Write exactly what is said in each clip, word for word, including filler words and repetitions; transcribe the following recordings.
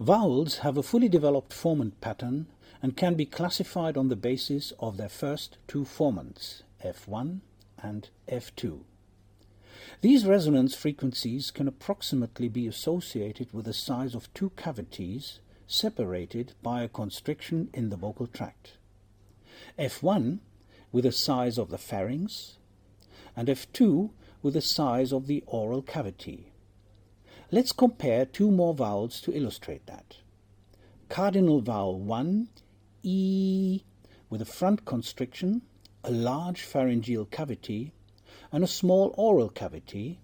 Vowels have a fully developed formant pattern and can be classified on the basis of their first two formants, F one and F two. These resonance frequencies can approximately be associated with the size of two cavities separated by a constriction in the vocal tract. F one with the size of the pharynx and F two with the size of the oral cavity. Let's compare two more vowels to illustrate that. Cardinal vowel one, E, with a front constriction, a large pharyngeal cavity, and a small oral cavity,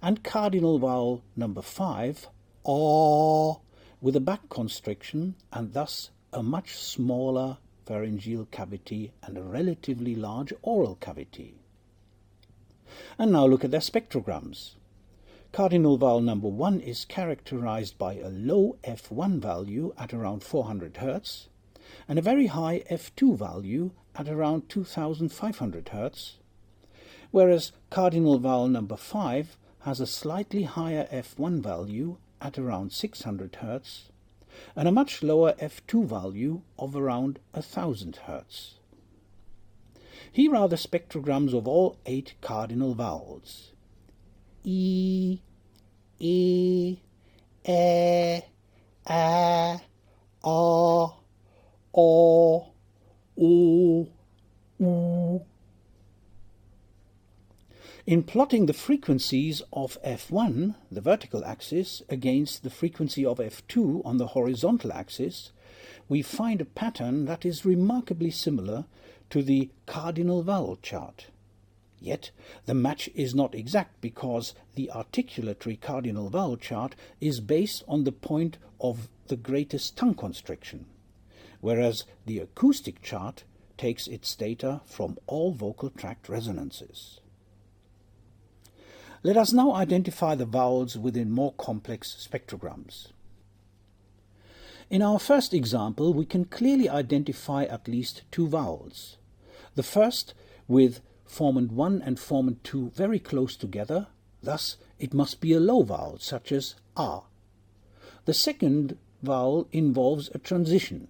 and cardinal vowel number five, O, with a back constriction and thus a much smaller pharyngeal cavity and a relatively large oral cavity. And now look at their spectrograms. Cardinal vowel number one is characterized by a low F one value at around four hundred hertz and a very high F two value at around two thousand five hundred hertz, whereas cardinal vowel number five has a slightly higher F one value at around six hundred hertz and a much lower F two value of around one thousand hertz. Here are the spectrograms of all eight cardinal vowels. E, E, E, A, O, O, U, U. In plotting the frequencies of F one, the vertical axis, against the frequency of F two on the horizontal axis, we find a pattern that is remarkably similar to the cardinal vowel chart. Yet, the match is not exact because the articulatory cardinal vowel chart is based on the point of the greatest tongue constriction, whereas the acoustic chart takes its data from all vocal tract resonances. Let us now identify the vowels within more complex spectrograms. In our first example, we can clearly identify at least two vowels. The first with formant one and formant two very close together, thus it must be a low vowel, such as A. The second vowel involves a transition.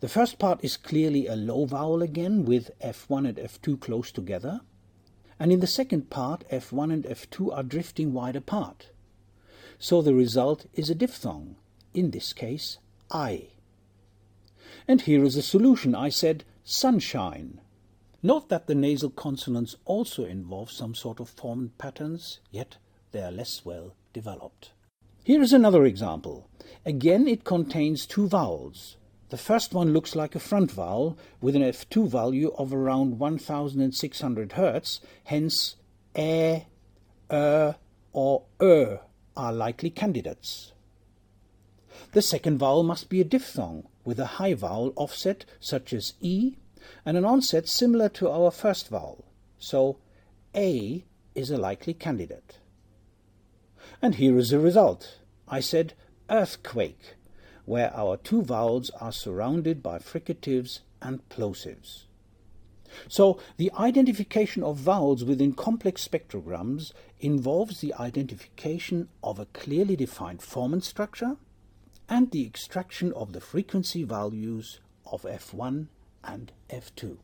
The first part is clearly a low vowel again, with F one and F two close together, and in the second part F one and F two are drifting wide apart. So the result is a diphthong, in this case I. And here is the solution. I said sunshine. Note that the nasal consonants also involve some sort of formant patterns, yet they are less well developed. Here is another example. Again, it contains two vowels. The first one looks like a front vowel with an F two value of around one thousand six hundred hertz, hence E, E, or E are likely candidates. The second vowel must be a diphthong with a high vowel offset such as E, and an onset similar to our first vowel, so A is a likely candidate. And here is the result. I said earthquake, where our two vowels are surrounded by fricatives and plosives. So the identification of vowels within complex spectrograms involves the identification of a clearly defined formant structure and the extraction of the frequency values of F one and F two.